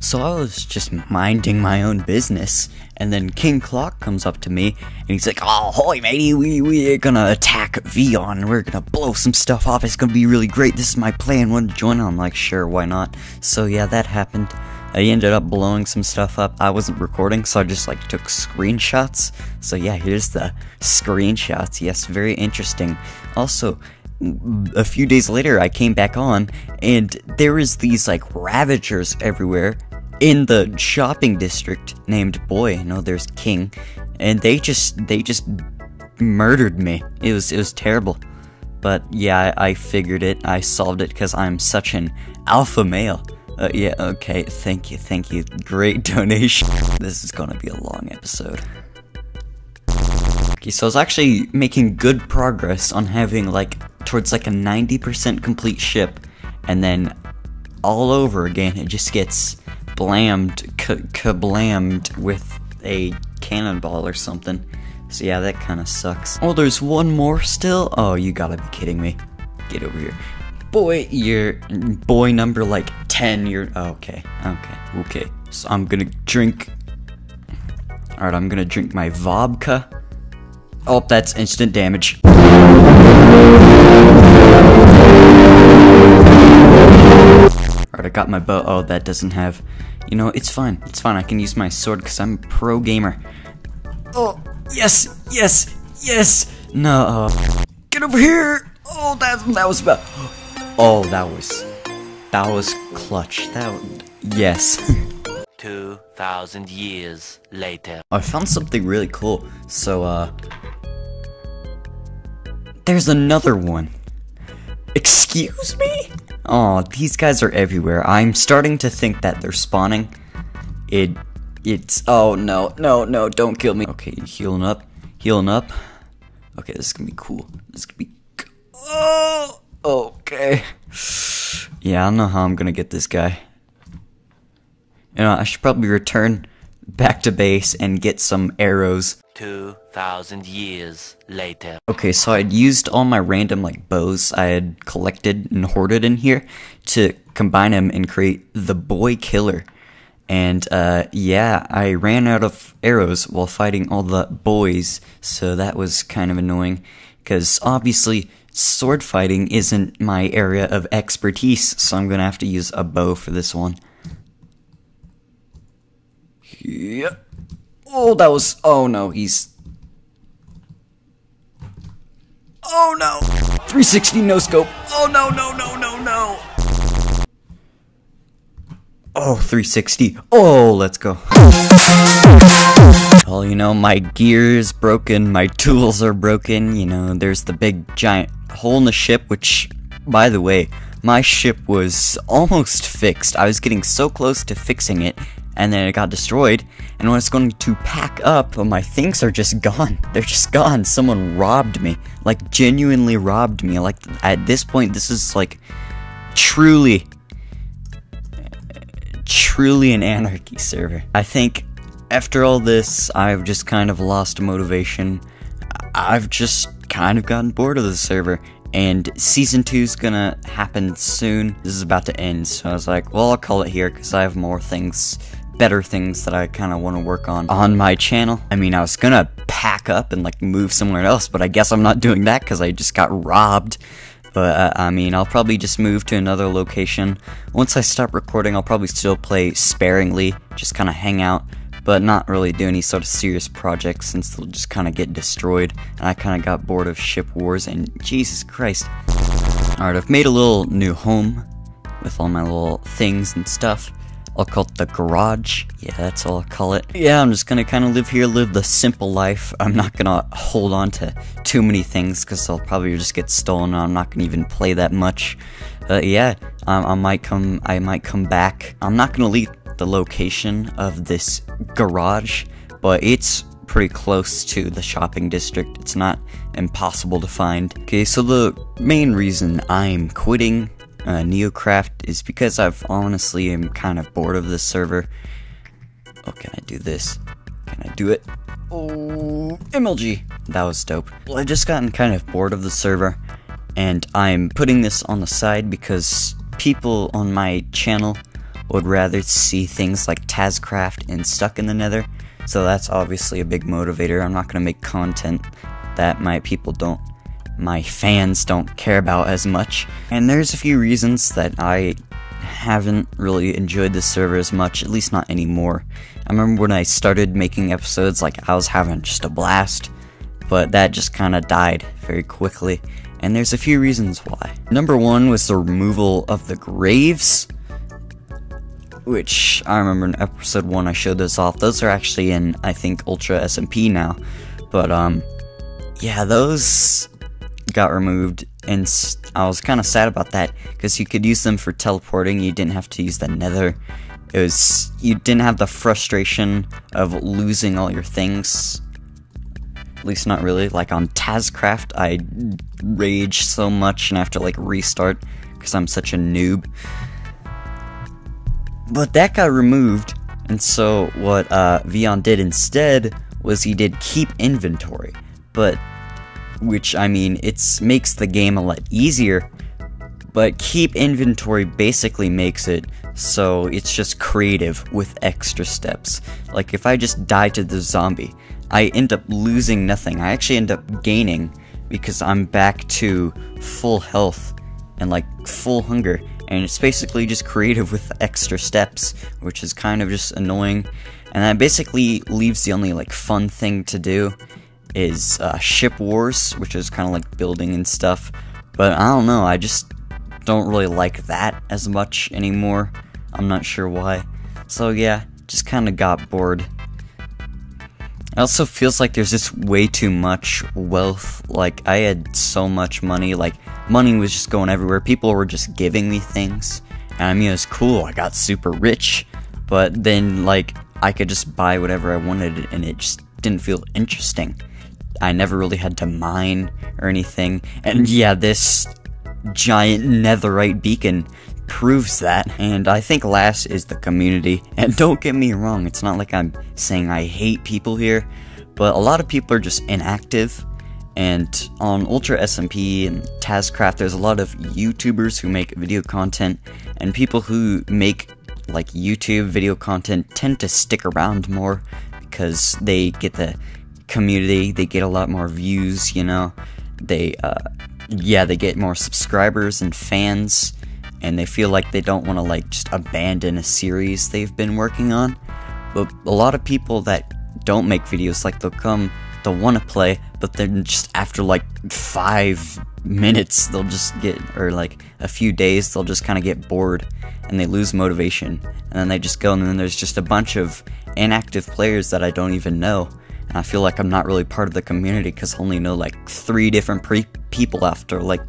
So I was just minding my own business, and then King Clock comes up to me, and he's like, "Oh, holy matey, we're gonna attack Vion, and we're gonna blow some stuff off, it's gonna be really great, this is my plan, want to join?" I'm like, "Sure, why not?" So yeah, that happened. I ended up blowing some stuff up. I wasn't recording, so I just like took screenshots. So yeah, here's the screenshots. Yes, very interesting. Also, a few days later, I came back on, and there is these like ravagers everywhere in the shopping district named Boy. No, there's King, and they just murdered me. It was terrible, but yeah, I figured it. I solved it because I'm such an alpha male. Yeah, okay, thank you, great donation. This is gonna be a long episode. Okay, so I was actually making good progress on having, like, towards, like, a 90% complete ship, and then all over again, it just gets blammed, kablammed with a cannonball or something. So yeah, that kind of sucks. Oh, there's one more still? Oh, you gotta be kidding me. Get over here. Boy, you're boy number like 10. You're okay. So I'm gonna drink. All right, I'm gonna drink my vodka. Oh, that's instant damage. All right, I got my bow. Oh, that doesn't have. You know, it's fine. It's fine. I can use my sword because I'm a pro gamer. Oh yes. No, get over here. Oh, that was about. Oh, that was clutch. Yes. 2,000 years later. I found something really cool. So, there's another one. Excuse me? Oh, these guys are everywhere. I'm starting to think that they're spawning. It's, oh no, don't kill me. Okay, healing up. Okay, this is gonna be cool. This is gonna be, oh! Okay. Yeah, I don't know how I'm gonna get this guy. You know, I should probably return back to base and get some arrows. 2,000 years later. Okay, so I'd used all my random, like, bows I had collected and hoarded in here to combine them and create the Boy Killer. And, yeah, I ran out of arrows while fighting all the boys, so that was kind of annoying. Because, obviously, sword fighting isn't my area of expertise, so I'm gonna have to use a bow for this one. Yep. Oh, that was. Oh no, he's. Oh no! 360 no scope! Oh no! Oh, 360. Oh, let's go. Well, you know, my gear's broken, my tools are broken, you know, there's the big giant hole in the ship, which, by the way, my ship was almost fixed. I was getting so close to fixing it, and then it got destroyed, and when it's going to pack up, my things are just gone. They're just gone. Someone robbed me. Like, genuinely robbed me. Like, at this point, this is, like, truly an anarchy server. I think after all this, I've just kind of lost motivation. I've just kind of gotten bored of the server, and season 2 is gonna happen soon. This is about to end, so I was like, well, I'll call it here because I have more things, better things that I kind of want to work on my channel. I mean, I was gonna pack up and like move somewhere else, but I guess I'm not doing that because I just got robbed. But, I mean, I'll probably just move to another location. Once I stop recording, I'll probably still play sparingly, just kind of hang out, but not really do any sort of serious projects since they'll just kind of get destroyed, and I kind of got bored of ship wars, and Jesus Christ. Alright, I've made a little new home with all my little things and stuff. I'll call it the garage. Yeah, that's all I'll call it. Yeah, I'm just gonna kind of live here, live the simple life. I'm not gonna hold on to too many things because they'll probably just get stolen, and I'm not gonna even play that much. Yeah, I might come back. I'm not gonna leave the location of this garage, but it's pretty close to the shopping district. It's not impossible to find. Okay, so the main reason I'm quitting Neocraft is because I've honestly am kind of bored of this server. Oh, can I do this? Can I do it? Oh, MLG! That was dope. Well, I've just gotten kind of bored of the server, and I'm putting this on the side because people on my channel would rather see things like Tazzcraft and Stuck in the Nether, so that's obviously a big motivator. I'm not going to make content that my fans don't care about as much, and there's a few reasons that I haven't really enjoyed the server as much, at least not anymore. I remember when I started making episodes, like, I was having just a blast, but that just kind of died very quickly, and there's a few reasons why. Number one was the removal of the graves, which I remember in episode 1 I showed those off. Those are actually in, I think, Ultra SMP now, but yeah, those got removed, and I was kind of sad about that because you could use them for teleporting. You didn't have to use the Nether. You didn't have the frustration of losing all your things, at least not really. Like on Tazzcraft, I rage so much and I have to like restart because I'm such a noob. But that got removed, and so what Vion did instead was he did keep inventory, but which, I mean, it makes the game a lot easier, but keep inventory basically makes it so it's just creative with extra steps. Like, if I just die to the zombie, I end up losing nothing. I actually end up gaining because I'm back to full health and, like, full hunger, and it's basically just creative with extra steps, which is kind of just annoying, and that basically leaves the only, like, fun thing to do is ship wars, which is kind of like building and stuff, but I don't know, I just don't really like that as much anymore. I'm not sure why. So yeah, just kind of got bored. It also feels like there's just way too much wealth. Like, I had so much money, like, money was just going everywhere. People were just giving me things, and I mean, it was cool, I got super rich, but then, like, I could just buy whatever I wanted, and it just didn't feel interesting. I never really had to mine or anything, and yeah, this giant netherite beacon proves that. And I think last is the community, and don't get me wrong, it's not like I'm saying I hate people here, but a lot of people are just inactive, and on Ultra SMP and Tazzcraft, there's a lot of YouTubers who make video content, and people who make, like, YouTube video content tend to stick around more because they get the community, they get a lot more views, you know, they get more subscribers and fans, and they feel like they don't want to, like, just abandon a series they've been working on. But a lot of people that don't make videos, like, they'll want to play, but then just after like 5 minutes they'll just get, or like a few days, they'll just kind of get bored and they lose motivation, and then they just go, and then there's just a bunch of inactive players that I don't even know. And I feel like I'm not really part of the community because I only know like 3 different people after like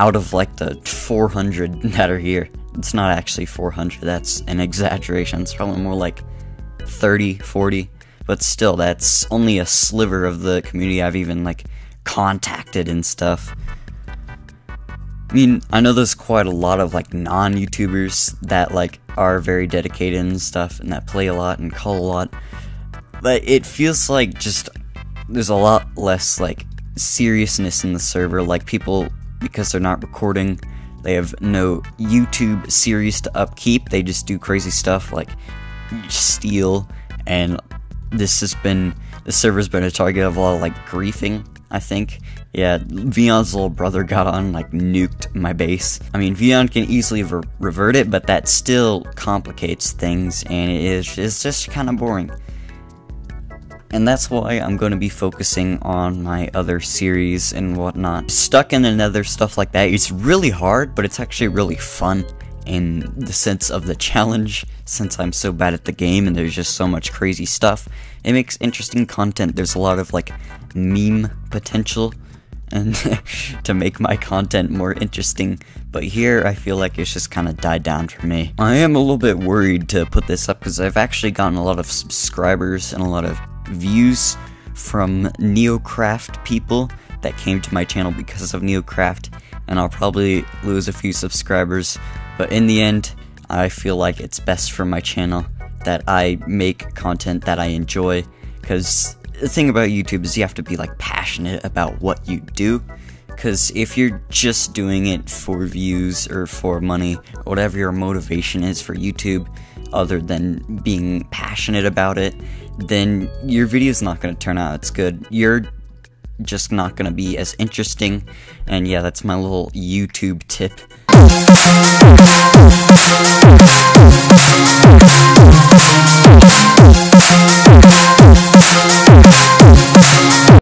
out of like the 400 that are here. It's not actually 400, that's an exaggeration, it's probably more like 30, 40, but still, that's only a sliver of the community I've even like contacted and stuff. I mean, I know there's quite a lot of like non-YouTubers that like are very dedicated and stuff, and that play a lot and call a lot, but it feels like just there's a lot less like seriousness in the server. Like, people, because they're not recording, they have no YouTube series to upkeep, they just do crazy stuff like steal, and the server's been a target of a lot of like griefing, I think. Yeah, Vion's little brother got on, like, nuked my base. I mean, Vion can easily revert it, but that still complicates things, and it's just kind of boring. And that's why I'm going to be focusing on my other series and whatnot. Stuck in the Nether, stuff like that, it's really hard, but it's actually really fun in the sense of the challenge, since I'm so bad at the game and there's just so much crazy stuff. It makes interesting content, there's a lot of like meme potential and to make my content more interesting, but here I feel like it's just kind of died down for me. I am a little bit worried to put this up because I've actually gotten a lot of subscribers and a lot of views from Neocraft people that came to my channel because of Neocraft, and I'll probably lose a few subscribers, but in the end, I feel like it's best for my channel that I make content that I enjoy, because the thing about YouTube is you have to be like passionate about what you do, Because if you're just doing it for views or for money, whatever your motivation is for YouTube, other than being passionate about it, then your video's not going to turn out as good. You're just not going to be as interesting. And yeah, that's my little YouTube tip.